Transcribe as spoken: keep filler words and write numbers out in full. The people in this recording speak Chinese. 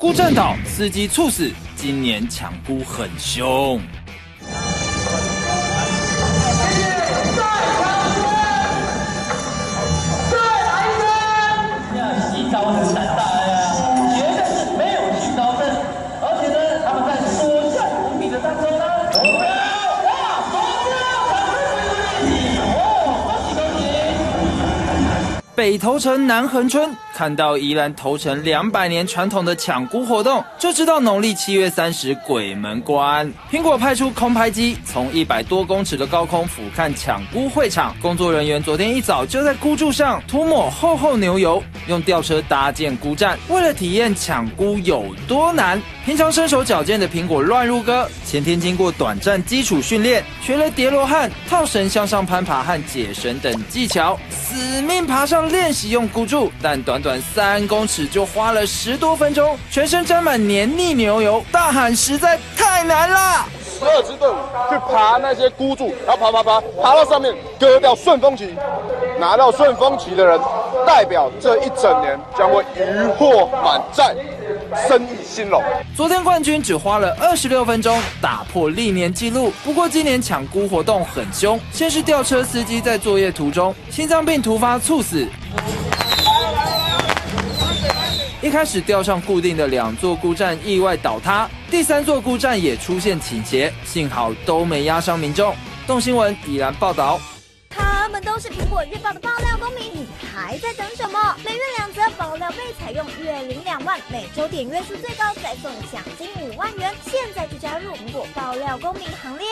辜正导司机猝死，今年抢辜很凶。 北头城南横村看到宜兰头城两百年传统的抢辜活动，就知道农历七月三十鬼门关。苹果派出空拍机，从一百多公尺的高空俯瞰抢辜会场。工作人员昨天一早就在辜柱上涂抹厚厚牛油，用吊车搭建辜站，为了体验抢辜有多难。平常身手矫健的苹果乱入歌，前天经过短暂基础训练，学了叠罗汉、套绳向上攀爬和解绳等技巧，死命爬上 练习用箍住，但短短三公尺就花了十多分钟，全身沾满黏腻牛油，大喊实在太难了！十二支队伍去爬那些箍住，然后爬爬爬，爬到上面割掉顺风旗，拿到顺风旗的人，代表这一整年将会渔获满载，生意兴隆。昨天冠军只花了二十六分钟，打破历年纪录。不过今年抢箍活动很凶，先是吊车司机在作业途中心脏病突发猝死。 一开始吊上固定的两座辜站意外倒塌，第三座辜站也出现倾斜，幸好都没压伤民众。动新闻依然报道，他们都是苹果日报的爆料公民，你还在等什么？每月两则爆料费采用月领两万，每周点阅数最高再送奖金五万元，现在就加入苹果爆料公民行列。